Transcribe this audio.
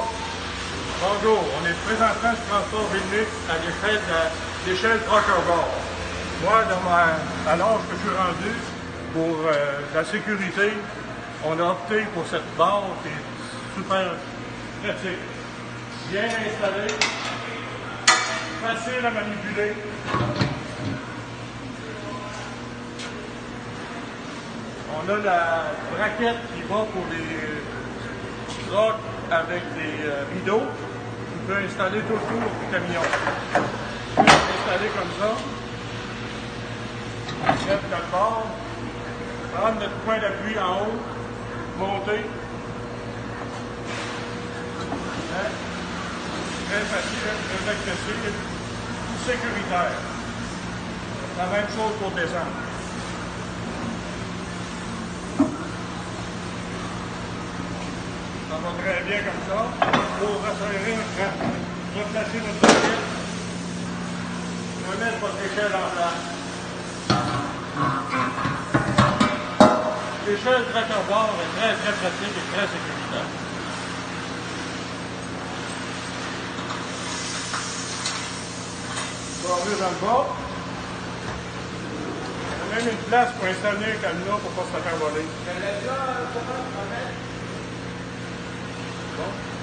Bonjour, on est présentement du transport public à l'échelle Trucker's Step. Moi, à l'âge que je suis rendu, pour la sécurité, on a opté pour cette barre qui est super pratique. Bien installée, facile à manipuler. On a la braquette qui va pour les trocs avec des rideaux. On peut installer tout autour du camion. On peut l'installer comme ça. On lève dans le bord. Prendre notre point d'appui en haut. Monter. Hein? Très facile, très accessible. Sécuritaire. La même chose pour descendre. Ça va très bien comme ça, pour resserrer, replacer notre échelle, remettre votre échelle en place. L'échelle Trucker's Step est très pratique et très sécuritaire. Barrure dans le bas. Il y a même une place pour installer un cadenas pour ne pas se faire voler. Bon.